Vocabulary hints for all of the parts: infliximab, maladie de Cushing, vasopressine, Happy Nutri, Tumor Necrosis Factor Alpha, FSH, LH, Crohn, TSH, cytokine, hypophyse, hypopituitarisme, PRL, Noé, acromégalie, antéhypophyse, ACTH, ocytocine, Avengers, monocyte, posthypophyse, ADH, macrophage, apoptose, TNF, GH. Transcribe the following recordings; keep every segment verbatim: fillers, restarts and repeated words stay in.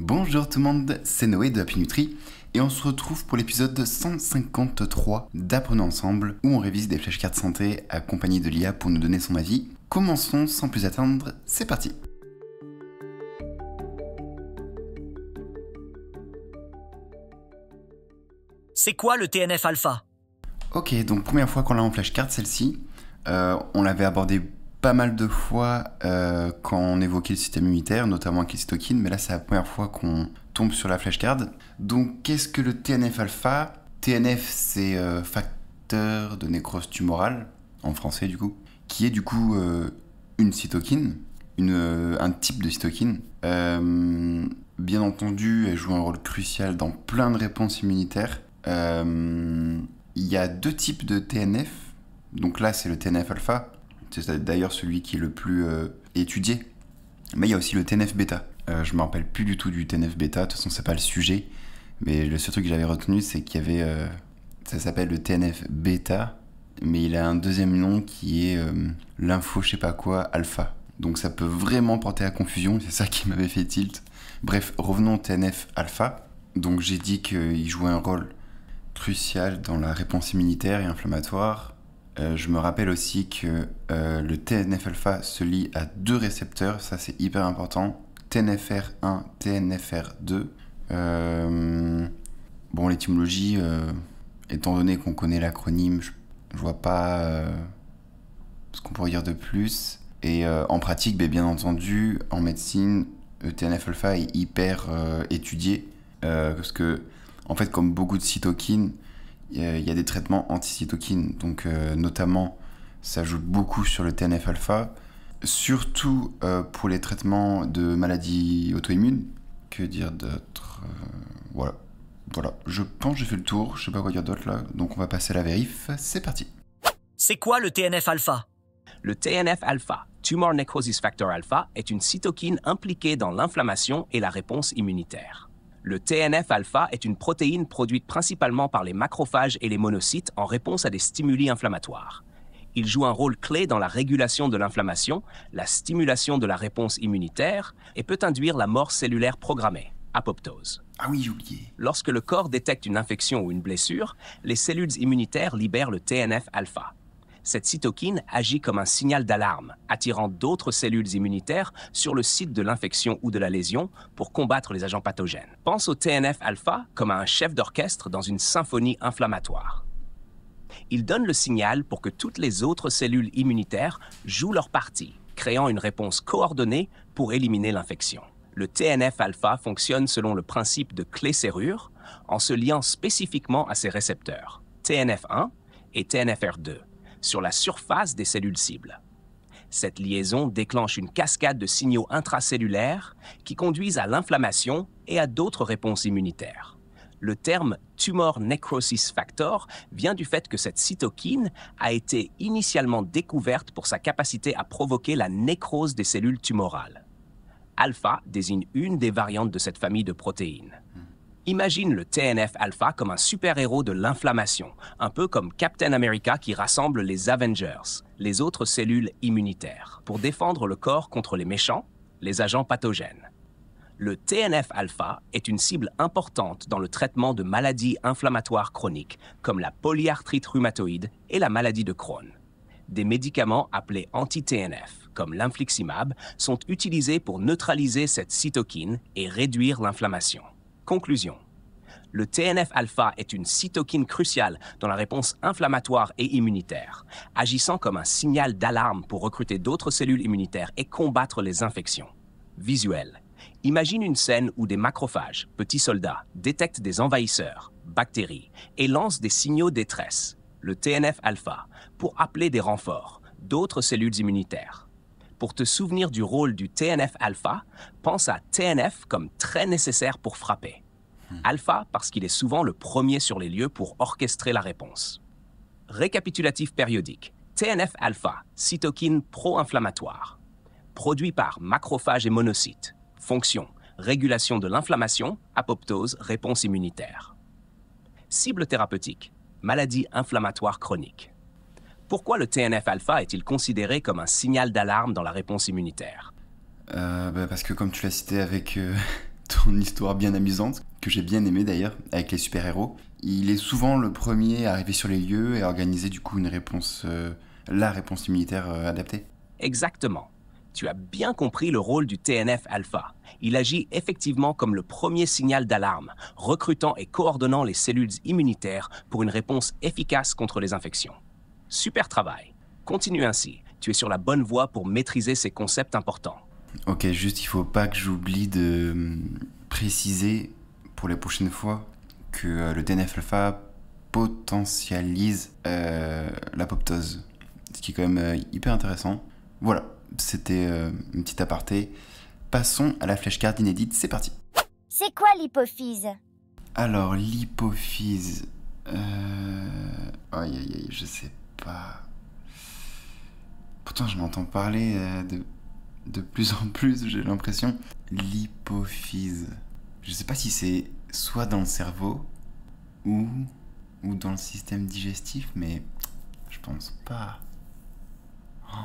Bonjour tout le monde, c'est Noé de Happy Nutri et on se retrouve pour l'épisode cent cinquante-trois d'Apprenons ensemble où on révise des flashcards santé accompagnées de l'I A pour nous donner son avis. Commençons sans plus attendre, c'est parti. C'est quoi le T N F alpha? Ok, donc première fois qu'on l'a en flashcard celle-ci, euh, on l'avait abordé pas mal de fois euh, quand on évoquait le système immunitaire, notamment avec les cytokines, mais là c'est la première fois qu'on tombe sur la flashcard. Donc qu'est-ce que le T N F alpha? T N F c'est euh, facteur de nécrose tumorale, en français du coup, qui est du coup euh, une cytokine, une, euh, un type de cytokine. Euh, bien entendu, elle joue un rôle crucial dans plein de réponses immunitaires. Euh, il y a deux types de T N F, donc là c'est le T N F alpha. C'est d'ailleurs celui qui est le plus euh, étudié. Mais il y a aussi le T N F bêta. Euh, je ne me rappelle plus du tout du T N F bêta. De toute façon, ce n'est pas le sujet. Mais le seul truc que j'avais retenu, c'est qu'il y avait... Euh, ça s'appelle le T N F bêta. Mais il a un deuxième nom qui est euh, l'info je sais pas quoi alpha. Donc ça peut vraiment porter à confusion. C'est ça qui m'avait fait tilt. Bref, revenons au T N F alpha. Donc j'ai dit qu'il jouait un rôle crucial dans la réponse immunitaire et inflammatoire. Euh, je me rappelle aussi que euh, le T N F alpha se lie à deux récepteurs, ça c'est hyper important, T N F R un, T N F R deux. Euh, bon, l'étymologie, euh, étant donné qu'on connaît l'acronyme, je, je vois pas euh, ce qu'on pourrait dire de plus. Et euh, en pratique, bah, bien entendu, en médecine, le T N F alpha est hyper euh, étudié, euh, parce que, en fait, comme beaucoup de cytokines, il y a des traitements anti-cytokines, donc euh, notamment ça joue beaucoup sur le T N F alpha, surtout euh, pour les traitements de maladies auto-immunes. Que dire d'autre? euh, Voilà, voilà. Je pense que j'ai fait le tour, je sais pas quoi dire d'autre là, donc on va passer à la vérif, c'est parti. C'est quoi le T N F alpha? Le T N F alpha, Tumor Necrosis Factor Alpha, est une cytokine impliquée dans l'inflammation et la réponse immunitaire. Le T N F alpha est une protéine produite principalement par les macrophages et les monocytes en réponse à des stimuli inflammatoires. Il joue un rôle clé dans la régulation de l'inflammation, la stimulation de la réponse immunitaire et peut induire la mort cellulaire programmée, apoptose. Ah oui, j'ai oublié. Lorsque le corps détecte une infection ou une blessure, les cellules immunitaires libèrent le T N F alpha. Cette cytokine agit comme un signal d'alarme, attirant d'autres cellules immunitaires sur le site de l'infection ou de la lésion pour combattre les agents pathogènes. Pense au T N F alpha comme à un chef d'orchestre dans une symphonie inflammatoire. Il donne le signal pour que toutes les autres cellules immunitaires jouent leur partie, créant une réponse coordonnée pour éliminer l'infection. Le T N F alpha fonctionne selon le principe de clé-serrure en se liant spécifiquement à ses récepteurs, T N F un et T N F R deux. Sur la surface des cellules cibles. Cette liaison déclenche une cascade de signaux intracellulaires qui conduisent à l'inflammation et à d'autres réponses immunitaires. Le terme « tumor necrosis factor » vient du fait que cette cytokine a été initialement découverte pour sa capacité à provoquer la nécrose des cellules tumorales. Alpha désigne une des variantes de cette famille de protéines. Imagine le T N F alpha comme un super-héros de l'inflammation, un peu comme Captain America qui rassemble les Avengers, les autres cellules immunitaires, pour défendre le corps contre les méchants, les agents pathogènes. Le T N F alpha est une cible importante dans le traitement de maladies inflammatoires chroniques, comme la polyarthrite rhumatoïde et la maladie de Crohn. Des médicaments appelés anti-T N F, comme l'infliximab, sont utilisés pour neutraliser cette cytokine et réduire l'inflammation. Conclusion. Le T N F alpha est une cytokine cruciale dans la réponse inflammatoire et immunitaire, agissant comme un signal d'alarme pour recruter d'autres cellules immunitaires et combattre les infections. Visuel. Imagine une scène où des macrophages, petits soldats, détectent des envahisseurs, bactéries, et lancent des signaux détresse, le T N F alpha, pour appeler des renforts, d'autres cellules immunitaires. Pour te souvenir du rôle du T N F alpha, pense à T N F comme très nécessaire pour frapper. Alpha parce qu'il est souvent le premier sur les lieux pour orchestrer la réponse. Récapitulatif périodique. T N F alpha, cytokine pro-inflammatoire. Produit par macrophages et monocytes. Fonction, régulation de l'inflammation, apoptose, réponse immunitaire. Cible thérapeutique, maladie inflammatoire chronique. Pourquoi le T N F alpha est-il considéré comme un signal d'alarme dans la réponse immunitaire? euh, bah Parce que comme tu l'as cité avec euh, ton histoire bien amusante, que j'ai bien aimée d'ailleurs, avec les super-héros. Il est souvent le premier à arriver sur les lieux et à organiser du coup une réponse, euh, la réponse immunitaire euh, adaptée. Exactement. Tu as bien compris le rôle du T N F alpha. Il agit effectivement comme le premier signal d'alarme, recrutant et coordonnant les cellules immunitaires pour une réponse efficace contre les infections. Super travail. Continue ainsi. Tu es sur la bonne voie pour maîtriser ces concepts importants. Ok, juste il ne faut pas que j'oublie de préciser pour les prochaines fois que le T N F alpha potentialise euh, l'apoptose, ce qui est quand même hyper intéressant. Voilà, c'était euh, une petite aparté. Passons à la flèche card inédite, c'est parti. C'est quoi l'hypophyse? Alors l'hypophyse... Euh... Aïe aïe aïe, je sais pas... Pourtant je m'entends parler euh, de... de plus en plus, j'ai l'impression. L'hypophyse. Je sais pas si c'est soit dans le cerveau ou... ou dans le système digestif, mais je pense pas. Oh,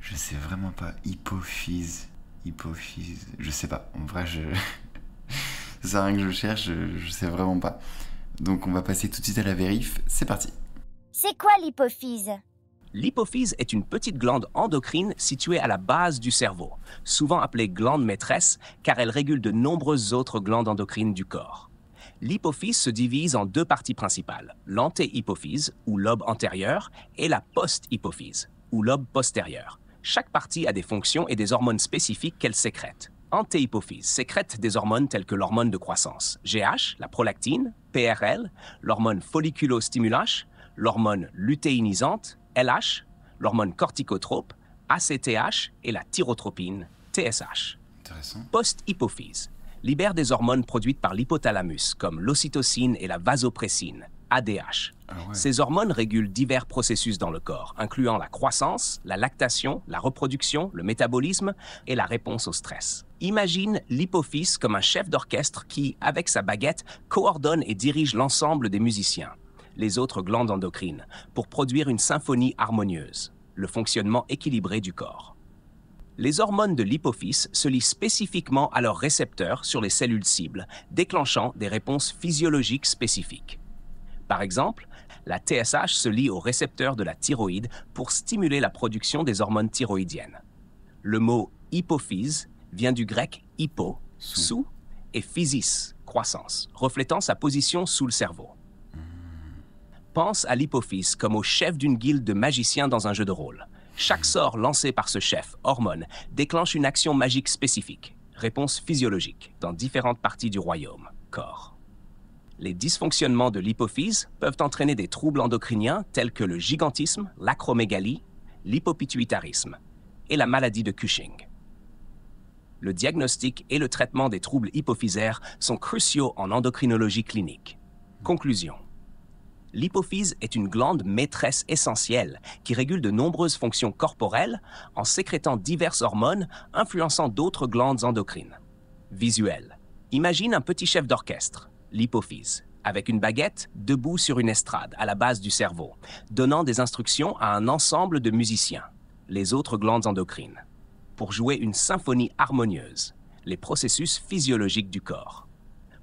je sais vraiment pas. Hypophyse. Hypophyse. Je sais pas. En vrai, je... ça sert à rien que je cherche, je... je sais vraiment pas. Donc on va passer tout de suite à la vérif. C'est parti. C'est quoi l'hypophyse ? L'hypophyse est une petite glande endocrine située à la base du cerveau, souvent appelée glande maîtresse car elle régule de nombreuses autres glandes endocrines du corps. L'hypophyse se divise en deux parties principales, l'antéhypophyse, ou lobe antérieur, et la posthypophyse, ou lobe postérieur. Chaque partie a des fonctions et des hormones spécifiques qu'elle sécrète. Antéhypophyse sécrète des hormones telles que l'hormone de croissance, G H, la prolactine, P R L, l'hormone folliculostimulante, l'hormone lutéinisante, L H, l'hormone corticotrope, A C T H et la thyrotropine, T S H. Posthypophyse libère des hormones produites par l'hypothalamus, comme l'ocytocine et la vasopressine, A D H. Ah ouais. Ces hormones régulent divers processus dans le corps, incluant la croissance, la lactation, la reproduction, le métabolisme et la réponse au stress. Imagine l'hypophyse comme un chef d'orchestre qui, avec sa baguette, coordonne et dirige l'ensemble des musiciens, les autres glandes endocrines, pour produire une symphonie harmonieuse, le fonctionnement équilibré du corps. Les hormones de l'hypophyse se lient spécifiquement à leurs récepteurs sur les cellules cibles, déclenchant des réponses physiologiques spécifiques. Par exemple, la T S H se lie aux récepteurs de la thyroïde pour stimuler la production des hormones thyroïdiennes. Le mot « hypophyse » vient du grec « hypo », sous, sous et « physis », croissance, reflétant sa position sous le cerveau. Pense à l'hypophyse comme au chef d'une guilde de magiciens dans un jeu de rôle. Chaque sort lancé par ce chef, hormone, déclenche une action magique spécifique, réponse physiologique, dans différentes parties du royaume, corps. Les dysfonctionnements de l'hypophyse peuvent entraîner des troubles endocriniens tels que le gigantisme, l'acromégalie, l'hypopituitarisme et la maladie de Cushing. Le diagnostic et le traitement des troubles hypophysaires sont cruciaux en endocrinologie clinique. Conclusion. L'hypophyse est une glande maîtresse essentielle qui régule de nombreuses fonctions corporelles en sécrétant diverses hormones influençant d'autres glandes endocrines. Visuel. Imagine un petit chef d'orchestre, l'hypophyse, avec une baguette debout sur une estrade à la base du cerveau, donnant des instructions à un ensemble de musiciens, les autres glandes endocrines, pour jouer une symphonie harmonieuse, les processus physiologiques du corps.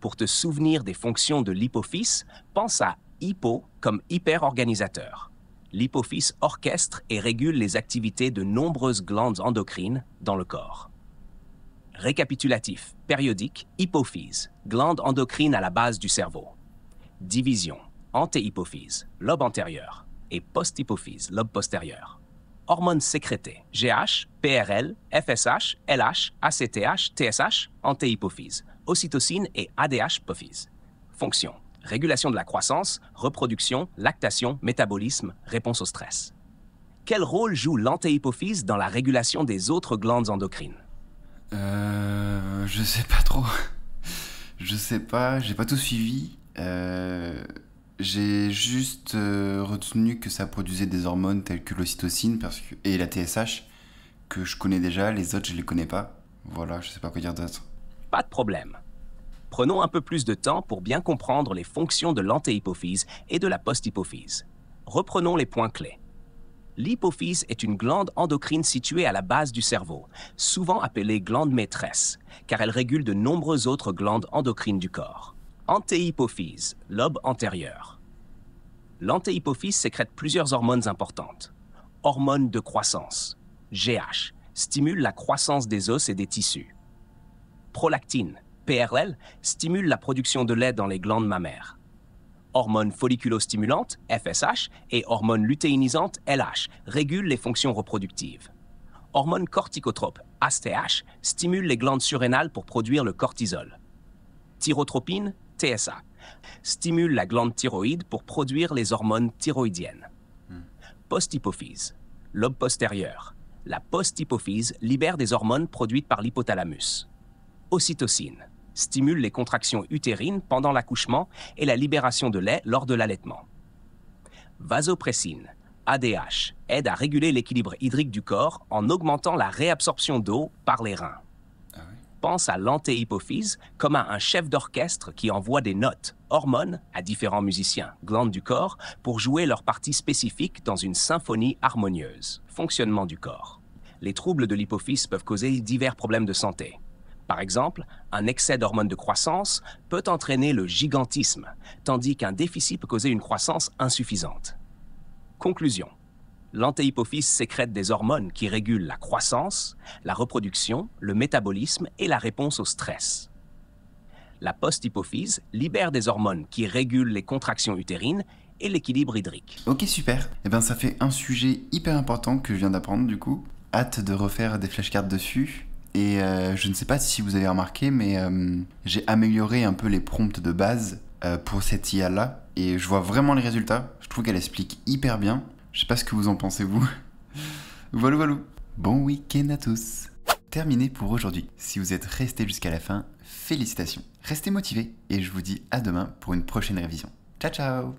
Pour te souvenir des fonctions de l'hypophyse, pense à hypo comme hyperorganisateur. L'hypophyse orchestre et régule les activités de nombreuses glandes endocrines dans le corps. Récapitulatif, périodique, hypophyse, glande endocrine à la base du cerveau. Division, antéhypophyse, lobe antérieur, et posthypophyse, lobe postérieur. Hormones sécrétées, G H, P R L, F S H, L H, A C T H, T S H, antéhypophyse, ocytocine et A D H-pophyse. Fonction. Régulation de la croissance, reproduction, lactation, métabolisme, réponse au stress. Quel rôle joue l'antéhypophyse dans la régulation des autres glandes endocrines? Euh... Je sais pas trop. Je sais pas, j'ai pas tout suivi. Euh, j'ai juste euh, retenu que ça produisait des hormones telles que l'ocytocine parce que, et la T S H, que je connais déjà, les autres je les connais pas. Voilà, je sais pas quoi dire d'autre. Pas de problème. Prenons un peu plus de temps pour bien comprendre les fonctions de l'antéhypophyse et de la posthypophyse. Reprenons les points clés. L'hypophyse est une glande endocrine située à la base du cerveau, souvent appelée glande maîtresse, car elle régule de nombreuses autres glandes endocrines du corps. Antéhypophyse, lobe antérieur. L'antéhypophyse sécrète plusieurs hormones importantes. Hormone de croissance, G H, stimule la croissance des os et des tissus. Prolactine, P R L, stimule la production de lait dans les glandes mammaires. Hormones folliculostimulante, F S H, et hormones lutéinisante, L H, régulent les fonctions reproductives. Hormones corticotrope, A C T H, stimule les glandes surrénales pour produire le cortisol. Thyrotropine, T S H, stimule la glande thyroïde pour produire les hormones thyroïdiennes. Posthypophyse, lobe postérieur. La posthypophyse libère des hormones produites par l'hypothalamus. Ocytocine, stimule les contractions utérines pendant l'accouchement et la libération de lait lors de l'allaitement. Vasopressine, A D H, aide à réguler l'équilibre hydrique du corps en augmentant la réabsorption d'eau par les reins. Ah oui. Pense à l'antéhypophyse comme à un chef d'orchestre qui envoie des notes, hormones, à différents musiciens, glandes du corps, pour jouer leur partie spécifique dans une symphonie harmonieuse. Fonctionnement du corps. Les troubles de l'hypophyse peuvent causer divers problèmes de santé. Par exemple, un excès d'hormones de croissance peut entraîner le gigantisme, tandis qu'un déficit peut causer une croissance insuffisante. Conclusion. L'antéhypophyse sécrète des hormones qui régulent la croissance, la reproduction, le métabolisme et la réponse au stress. La posthypophyse libère des hormones qui régulent les contractions utérines et l'équilibre hydrique. Ok, super. Eh bien, ça fait un sujet hyper important que je viens d'apprendre du coup. Hâte de refaire des flashcards dessus. Et euh, je ne sais pas si vous avez remarqué, mais euh, j'ai amélioré un peu les prompts de base euh, pour cette I A-là. Et je vois vraiment les résultats. Je trouve qu'elle explique hyper bien. Je sais pas ce que vous en pensez, vous. Voilà, voilà. Bon week-end à tous. Terminé pour aujourd'hui. Si vous êtes resté jusqu'à la fin, félicitations. Restez motivés et je vous dis à demain pour une prochaine révision. Ciao, ciao.